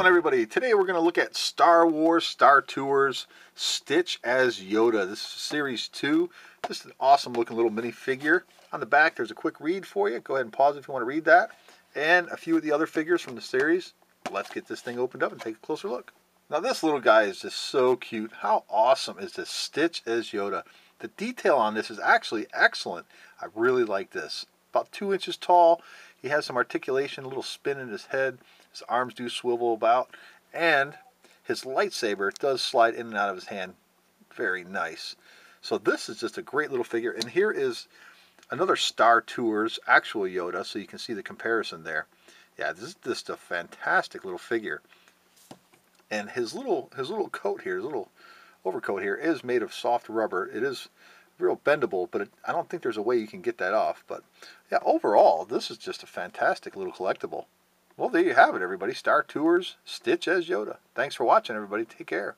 going, everybody? Today we're going to look at Star Wars, Star Tours, Stitch as Yoda. This is Series 2. This is an awesome looking little minifigure. On the back, there's a quick read for you. Go ahead and pause if you want to read that. And a few of the other figures from the series. Let's get this thing opened up and take a closer look. Now this little guy is just so cute. How awesome is this Stitch as Yoda? The detail on this is actually excellent. I really like this. About 2 inches tall. He has some articulation, a little spin in his head. His arms do swivel about. And his lightsaber does slide in and out of his hand. Very nice. So this is just a great little figure. And here is another Star Tours actual Yoda. So you can see the comparison there. Yeah, this is just a fantastic little figure. And his little coat here, his little overcoat here is made of soft rubber. It is real bendable, but I don't think there's a way you can get that off. But yeah, overall, this is just a fantastic little collectible. Well, there you have it, everybody. Star Tours, Stitch as Yoda. Thanks for watching, everybody. Take care.